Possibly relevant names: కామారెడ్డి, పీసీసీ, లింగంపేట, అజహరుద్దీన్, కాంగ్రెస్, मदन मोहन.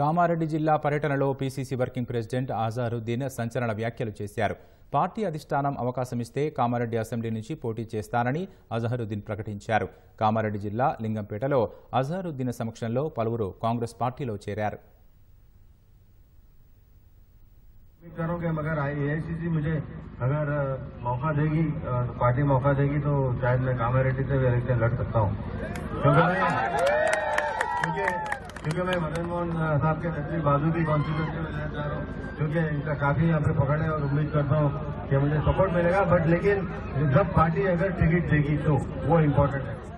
కామారెడ్డి జిల్లా పర్యటనలో పీసీసీ working president అజహరుద్దీన్ సంచలన వ్యాఖ్యలు చేశారు. పార్టీ అధిష్టానం అవకాశం ఇస్తే కామారెడ్డి అసెంబ్లీ నుంచి పోటీ చేస్తానని అజహరుద్దీన్ ప్రకటించారు. కామారెడ్డి జిల్లా లింగంపేటలో అజహరుద్దీన్ సమక్షంలో పలువురు కాంగ్రెస్ పార్టీలో చేరారు. क्योंकि मैं मदन मोहन साहब के नजदीक बाजू की कॉन्स्टिट्यूंसी में लेना चाह रहा हूँ, क्योंकि इनका काफी यहाँ पे पकड़ है और उम्मीद करता हूँ कि मुझे सपोर्ट मिलेगा. बट लेकिन जब पार्टी अगर टिकट देगी तो वो इम्पोर्टेंट है.